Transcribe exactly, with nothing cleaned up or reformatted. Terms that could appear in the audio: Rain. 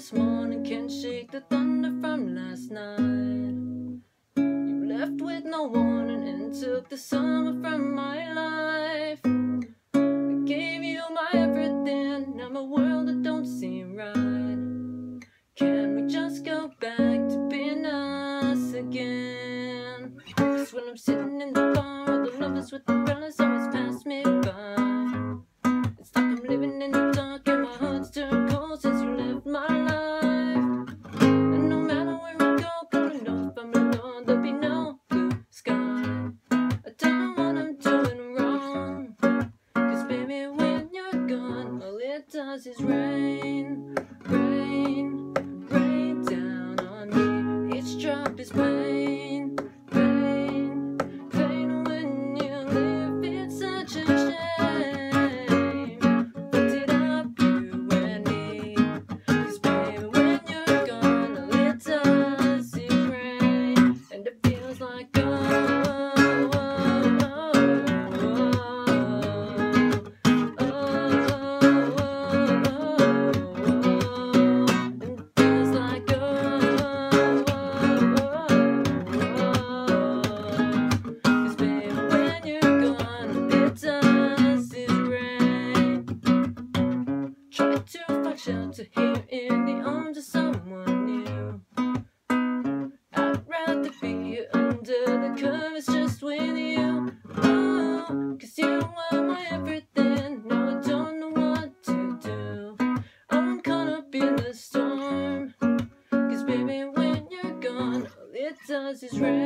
this morning can't shake the thunder from last night. You left with no warning and took the summer from my life. I gave you my everything, now my world it don't seem right. Can we just go back to being us again? Cause when I'm sitting in the bar, the lovers with umbrellas always pass me by. It's like I'm living in the dark and my heart's turned cold since you left my life. And no matter where I go, girl, I know if I'm alone there'll be no blue sky. I don't know what I'm doing wrong, cause baby when you're gone, all it does is rain, rain, rain down on me. Each drop is pain, pain, pain when you leave. It's such a shame. Shelter here in the arms of someone new. I'd rather be under the covers just with you. Oh, cause you were my everything. Now I don't know what to do. I'm caught up in the storm. Cause baby, when you're gone, all it does is rain.